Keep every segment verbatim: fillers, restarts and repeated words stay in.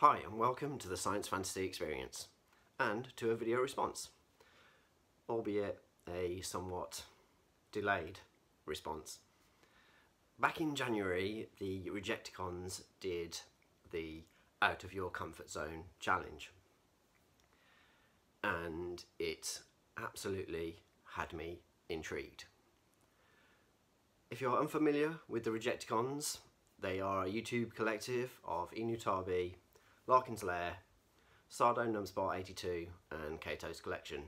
Hi and welcome to the Science Fantasy Experience, and to a video response, albeit a somewhat delayed response. Back in January, the Rejecticons did the Out of Your Comfort Zone challenge, and it absolutely had me intrigued. If you're unfamiliar with the Rejecticons, they are a YouTube collective of Enewtabie, Larkin's Lair, Sardo-Numspa eighty-two and Kato's Collection.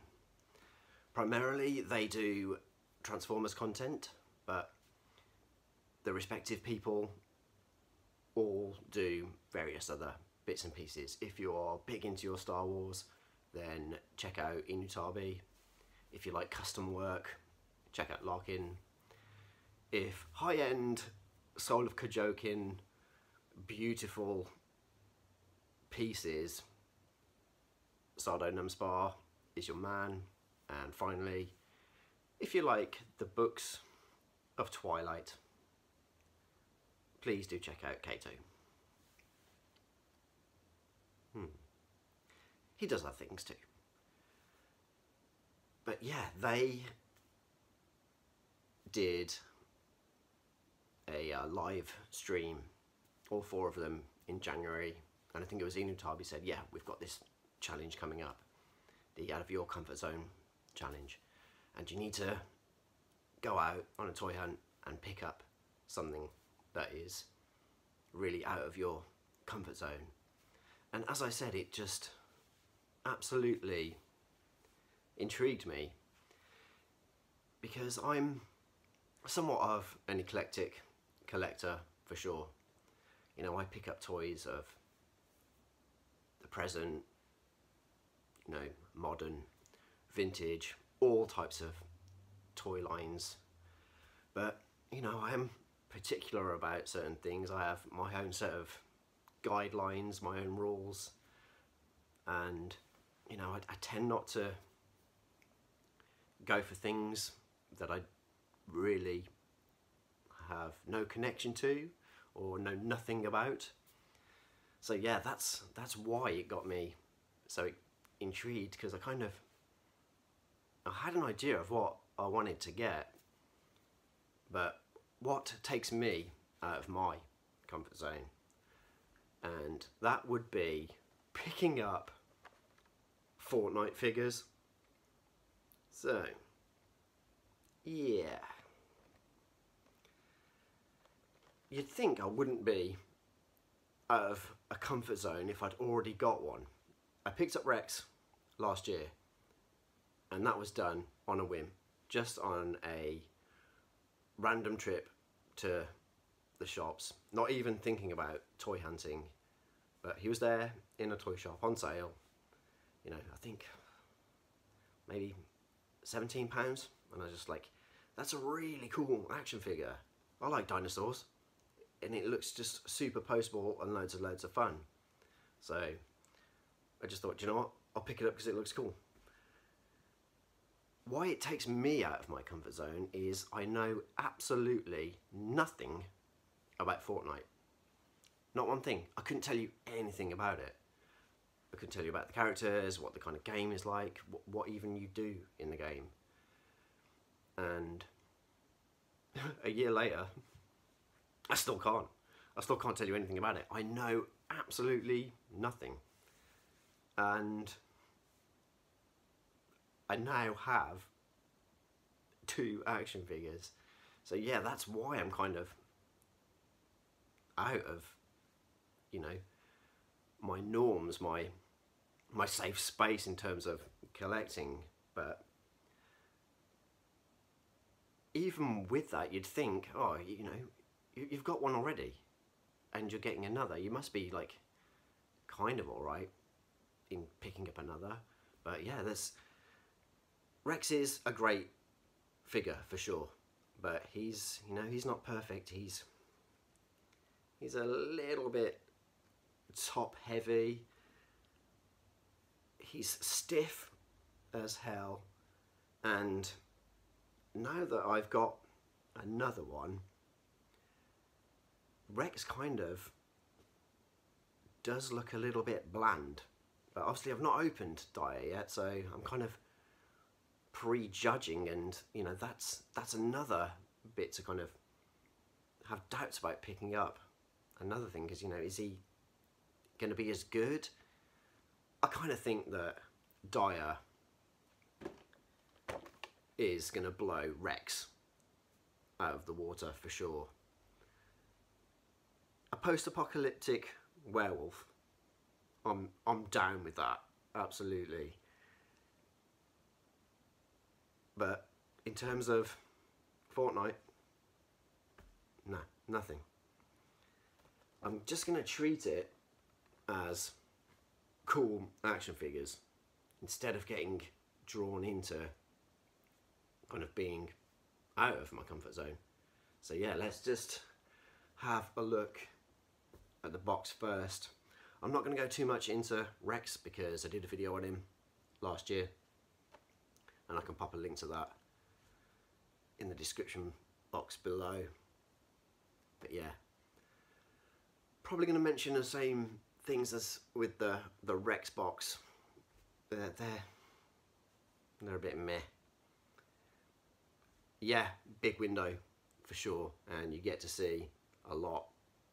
Primarily they do Transformers content, but the respective people all do various other bits and pieces. If you are big into your Star Wars, then check out Enewtabie. If you like custom work, check out Larkin. If high-end Soul of Kajokin, beautiful pieces, Sardo-Numspa is your man. And finally, if you like the books of Twilight, please do check out Kato. Hmm. He does other things too. But yeah, they did a uh, live stream, all four of them, in January. And I think it was Enewtabie said, yeah, we've got this challenge coming up, the Out of Your Comfort Zone challenge, and you need to go out on a toy hunt and pick up something that is really out of your comfort zone. And as I said, it just absolutely intrigued me, because I'm somewhat of an eclectic collector, for sure. You know, I pick up toys of the present, you know, modern, vintage, all types of toy lines. But, you know, I am particular about certain things. I have my own set of guidelines, my own rules, and, you know, I, I tend not to go for things that I really have no connection to or know nothing about. So yeah, that's that's why it got me so intrigued, because I kind of I had an idea of what I wanted to get, but what takes me out of my comfort zone, and that would be picking up Fortnite figures. So yeah, you'd think I wouldn't be out of a comfort zone if I'd already got one. I picked up Rex last year, and that was done on a whim, just on a random trip to the shops, not even thinking about toy hunting, but he was there in a toy shop on sale, you know, I think maybe seventeen pounds, and I was just like, that's a really cool action figure. I like dinosaurs, and it looks just super postable and loads and loads of fun. So I just thought, do you know what, I'll pick it up because it looks cool. Why it takes me out of my comfort zone is I know absolutely nothing about Fortnite. Not one thing. I couldn't tell you anything about it. I couldn't tell you about the characters, what the kind of game is like, wh what even you do in the game. And a year later, I still can't. I still can't tell you anything about it. I know absolutely nothing. And I now have two action figures. So yeah, that's why I'm kind of out of, you know, my norms, my my safe space in terms of collecting. But even with that, you'd think, oh, you know, you've got one already and you're getting another. You must be like kind of all right in picking up another. But yeah, there's Rex is a great figure for sure, but he's, you know, he's not perfect. He's he's a little bit top heavy. He's stiff as hell. And now that I've got another one, Rex kind of does look a little bit bland. But obviously I've not opened Dyer yet, so I'm kind of prejudging, and you know, that's that's another bit to kind of have doubts about picking up. Another thing is, you know, is he going to be as good? I kind of think that Dyer is going to blow Rex out of the water for sure. A post-apocalyptic werewolf, I'm I'm down with that, absolutely. But in terms of Fortnite, no, nothing. I'm just going to treat it as cool action figures instead of getting drawn into kind of being out of my comfort zone. So yeah, let's just have a look at the box first. I'm not going to go too much into Rex because I did a video on him last year, and I can pop a link to that in the description box below. But yeah, probably going to mention the same things as with the the Rex box. They're they're, they're a bit meh. Yeah, big window for sure, and you get to see a lot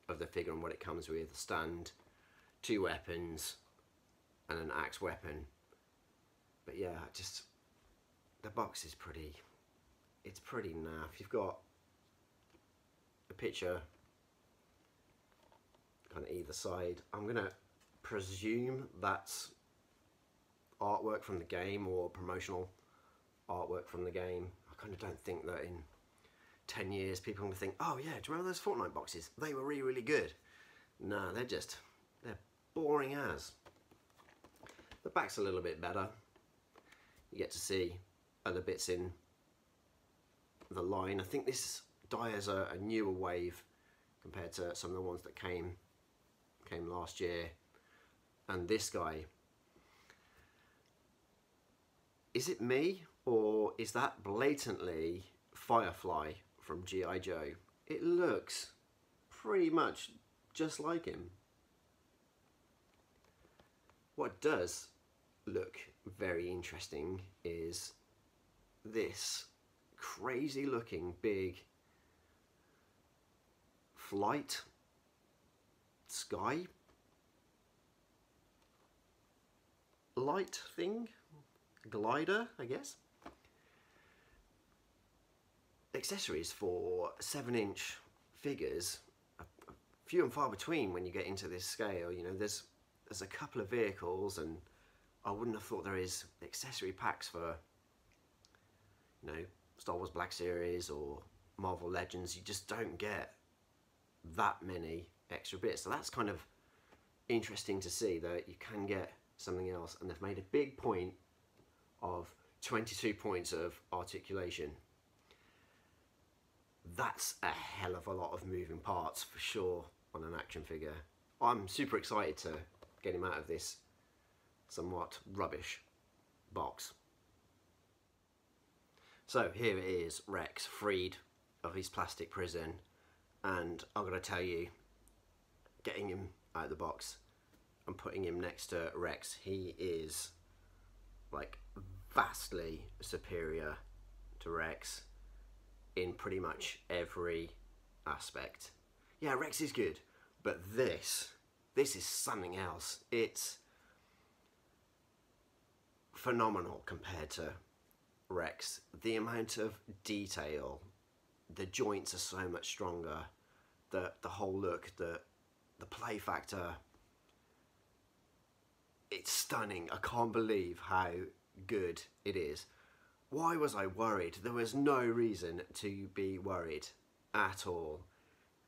of the figure and what it comes with. A stand, two weapons, and an axe weapon. But yeah, just the box is pretty. It's pretty naff. You've got a picture on either side. I'm gonna presume that's artwork from the game or promotional artwork from the game. I kind of don't think that in ten years people will think, oh yeah, do you remember those Fortnite boxes? They were really, really good. No, they're just, they're boring as. The back's a little bit better. You get to see other bits in the line. I think this Dyer's a, a newer wave compared to some of the ones that came came last year. And this guy, is it me or is that blatantly Firefly from G I Joe? It looks pretty much just like him. What does look very interesting is this crazy looking big flight sky light thing, glider, I guess. Accessories for seven inch figures are few and far between when you get into this scale. You know, there's there's a couple of vehicles, and I wouldn't have thought there is accessory packs for, you know, Star Wars Black Series or Marvel Legends. You just don't get that many extra bits, so that's kind of interesting to see that you can get something else. And they've made a big point of twenty-two points of articulation. That's a hell of a lot of moving parts for sure on an action figure. I'm super excited to get him out of this somewhat rubbish box. So here it is, Rex freed of his plastic prison, and I've got to tell you, getting him out of the box and putting him next to Rex, he is like vastly superior to Rex in pretty much every aspect. Yeah, Rex is good, but this, this is something else. It's phenomenal compared to Rex. The amount of detail, the joints are so much stronger, the the whole look, the the play factor, it's stunning. I can't believe how good it is. Why was I worried? There was no reason to be worried at all.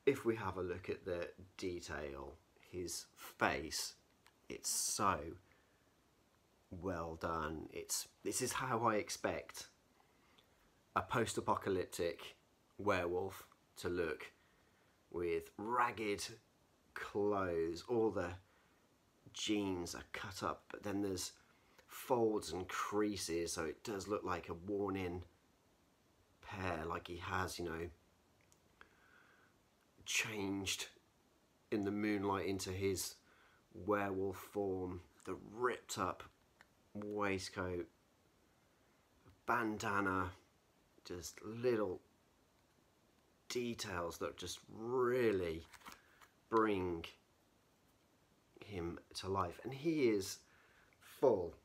If we have a look at the detail, his face, it's so well done. It's this is how I expect a post-apocalyptic werewolf to look, with ragged clothes. All the jeans are cut up, but then there's folds and creases, so it does look like a worn-in pair, like he has, you know, changed in the moonlight into his werewolf form, the ripped up waistcoat, bandana, just little details that just really bring him to life. And he is full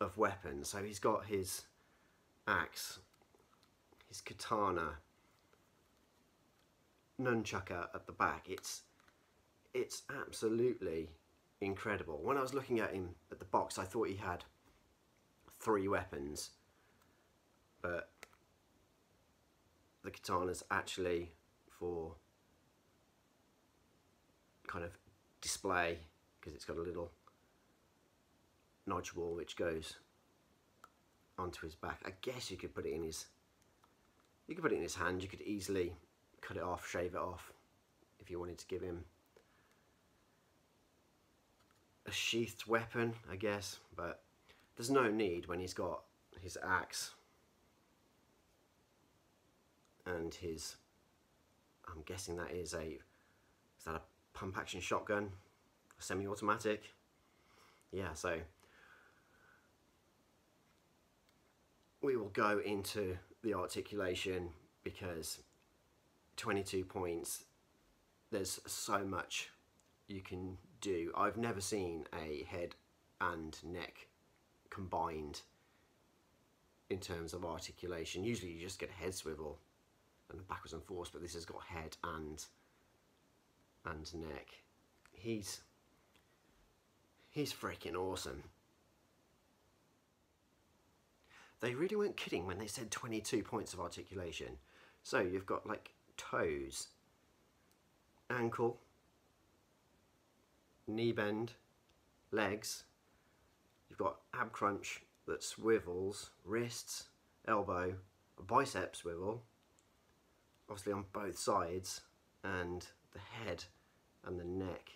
of weapons. So he's got his axe, his katana, nunchucker at the back. It's it's absolutely incredible. When I was looking at him at the box, I thought he had three weapons, but the katana's actually for kind of display, because it's got a little nodge wall which goes onto his back. I guess you could put it in his you could put it in his hand. You could easily cut it off, shave it off if you wanted to give him a sheathed weapon, I guess, but there's no need when he's got his axe and his, I'm guessing that is a, is that a pump action shotgun, semi-automatic? Yeah, so we will go into the articulation because twenty-two points, there's so much you can do. I've never seen a head and neck combined in terms of articulation. Usually you just get a head swivel and backwards and forwards, but this has got head and and neck. He's he's freaking awesome. They really weren't kidding when they said twenty-two points of articulation. So you've got like toes, ankle, knee bend, legs, you've got ab crunch that swivels, wrists, elbow, a bicep swivel, obviously on both sides, and the head and the neck.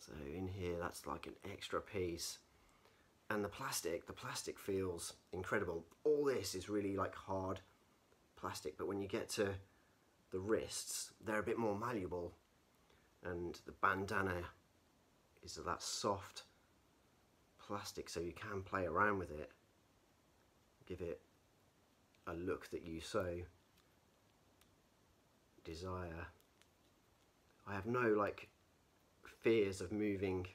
So in here that's like an extra piece. And the plastic, the plastic feels incredible. All this is really like hard plastic, but when you get to the wrists, they're a bit more malleable, and the bandana is that soft plastic, so you can play around with it, give it a look that you so desire. I have no like fears of moving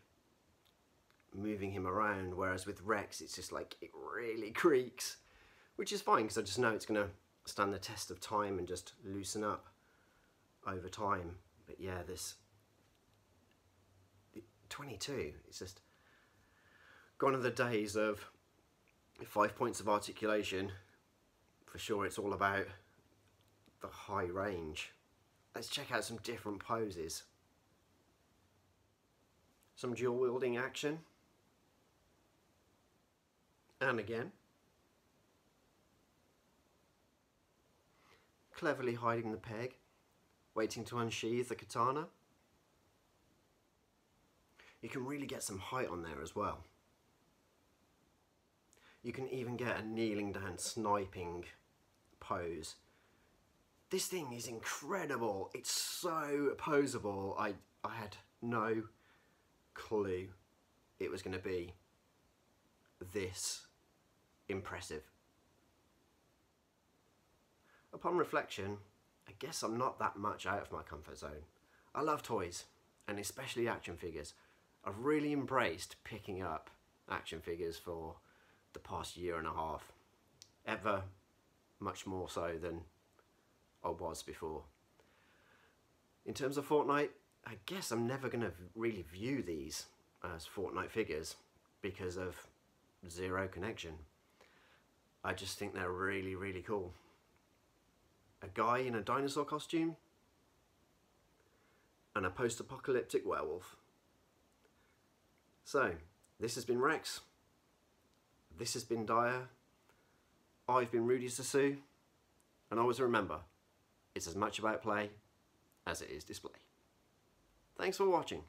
moving him around, whereas with Rex it's just like it really creaks, which is fine because I just know it's gonna stand the test of time and just loosen up over time. But yeah, this twenty-two, it's just gone are the days of five points of articulation. For sure, it's all about the high range. Let's check out some different poses. Some dual wielding action. And again. Cleverly hiding the peg, waiting to unsheathe the katana. You can really get some height on there as well. You can even get a kneeling down sniping pose. This thing is incredible. It's so poseable. I, I had no clue it was going to be this impressive. Upon reflection, I guess I'm not that much out of my comfort zone. I love toys, and especially action figures. I've really embraced picking up action figures for the past year and a half, ever much more so than I was before. In terms of Fortnite, I guess I'm never going to really view these as Fortnite figures because of zero connection. I just think they're really, really cool. A guy in a dinosaur costume, and a post-apocalyptic werewolf. So, this has been Rex, this has been Dyer, I've been Rudy Zissou, and always remember, it's as much about play as it is display. Thanks for watching.